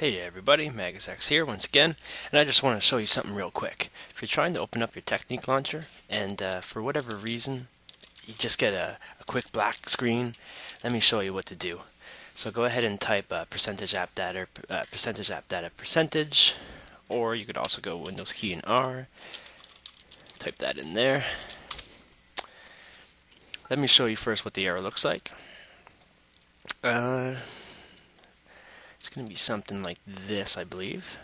Hey everybody, MaguzX here once again, and I just want to show you something real quick. If you're trying to open up your Technic Launcher, and for whatever reason, you just get a quick black screen, let me show you what to do. So go ahead and type %appdata %, or you could also go Windows key and R, type that in there. Let me show you first what the error looks like. It's going to be something like this, I believe.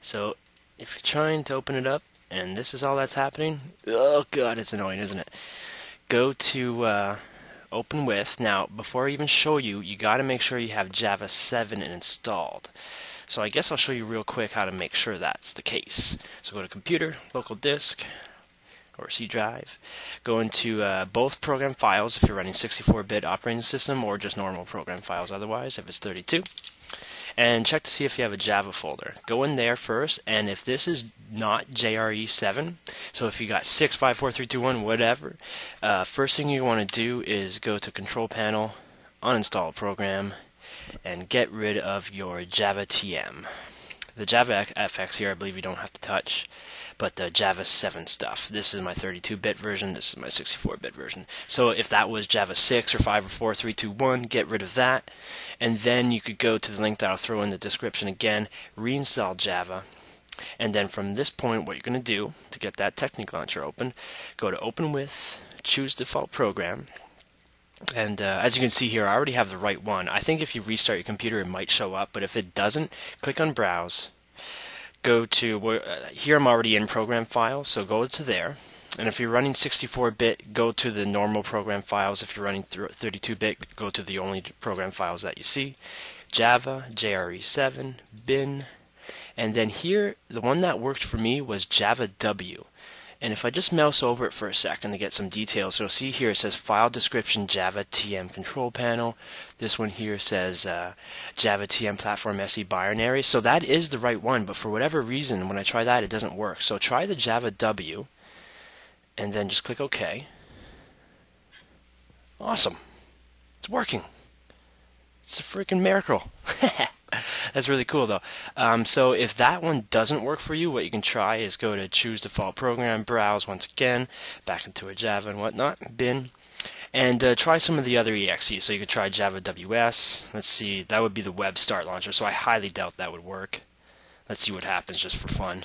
So if you're trying to open it up and this is all that's happening, oh god, it's annoying, isn't it? Go to open with. Now before I even show you, you got to make sure you have Java 7 installed. So I guess I'll show you real quick how to make sure that's the case. So go to computer, local disk, or C drive. Go into both program files if you're running 64-bit operating system or just normal program files otherwise if it's 32. And check to see if you have a Java folder. Go in there first, and if this is not JRE7, so if you got 6, 5, 4, 3, 2, 1, whatever, first thing you want to do is go to Control Panel, uninstall program, and get rid of your Java TM. The Java FX here, I believe you don't have to touch, but the Java 7 stuff. This is my 32-bit version, this is my 64-bit version. So if that was Java 6 or 5 or 4, 3, 2, 1, get rid of that. And then you could go to the link that I'll throw in the description again, reinstall Java. And then from this point, what you're going to do to get that Technic Launcher open, go to Open With, choose Default Program. And as you can see here, I already have the right one. I think if you restart your computer, it might show up, but if it doesn't, click on Browse. Go to, here I'm already in Program Files, so go to there. And if you're running 64-bit, go to the normal program files. If you're running 32-bit, go to the only program files that you see. Java, JRE7, bin. And then here, the one that worked for me was Java W. And if I just mouse over it for a second to get some details, so see here it says File Description Java TM Control Panel. This one here says Java TM Platform SE Binary. So that is the right one, but for whatever reason, when I try that, it doesn't work. So try the Java W, and then just click OK. Awesome. It's working. It's a freaking miracle. That's really cool though. So if that one doesn't work for you, what you can try is go to choose default program, browse once again, back into a Java and whatnot, bin, and try some of the other EXEs. So you could try Java WS. Let's see, that would be the web start launcher, so I highly doubt that would work. Let's see what happens just for fun.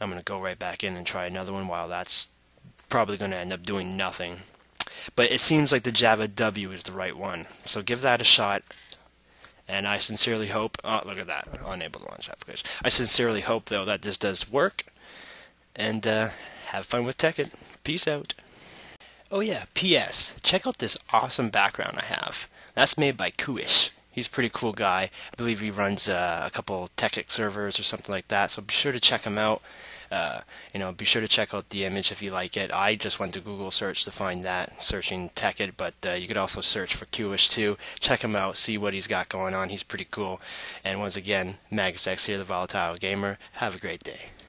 I'm going to go right back in and try another one while that's probably going to end up doing nothing. But it seems like the Java W is the right one. So give that a shot. And I sincerely hope, oh, look at that, unable to launch application. I sincerely hope, though, that this does work. And have fun with Tekkit. Peace out. Oh, yeah, P.S. Check out this awesome background I have. That's made by Qish. He's a pretty cool guy. I believe he runs a couple Tekkit servers or something like that, so be sure to check him out. You know, be sure to check out the image if you like it. I just went to Google search to find that, searching Tekkit, but you could also search for Kewish too. Check him out, see what he's got going on. He's pretty cool. And once again, MaguzX here, the Volatile Gamer. Have a great day.